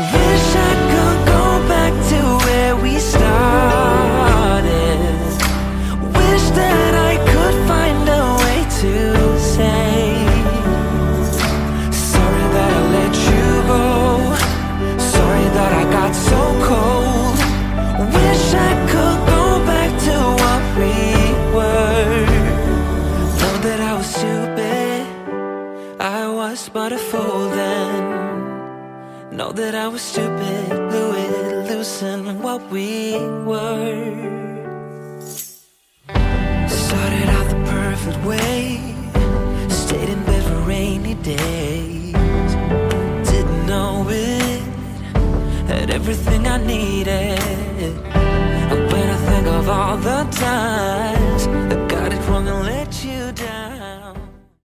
Wish I could go back to where we started. Wish that I could find a way to say sorry that I let you go, sorry that I got so cold. Wish I could go back to what we were. Know that I was stupid, I was but a fool then. Know that I was stupid, blew it, losing what we were. Started out the perfect way, stayed in bed for rainy days. Didn't know it, had everything I needed. And when I think of all the time